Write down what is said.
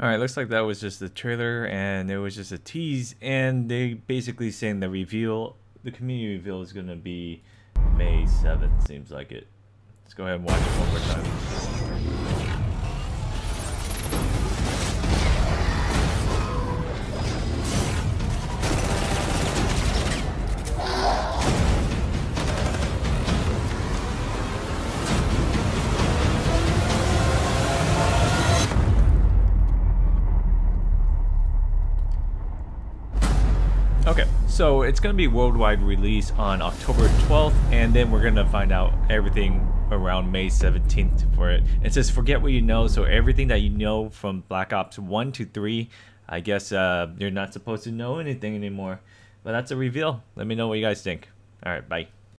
Alright, looks like that was just the trailer, and it was just a tease, and they basically saying the reveal, the community reveal is gonna be May 7th, seems like it. Let's go ahead and watch it one more time. Okay, so it's going to be worldwide release on October 12th, and then we're going to find out everything around May 17th for it. It says, forget what you know, so everything that you know from Black Ops 1 to 3, I guess you're not supposed to know anything anymore. But that's a reveal. Let me know what you guys think. All right, bye.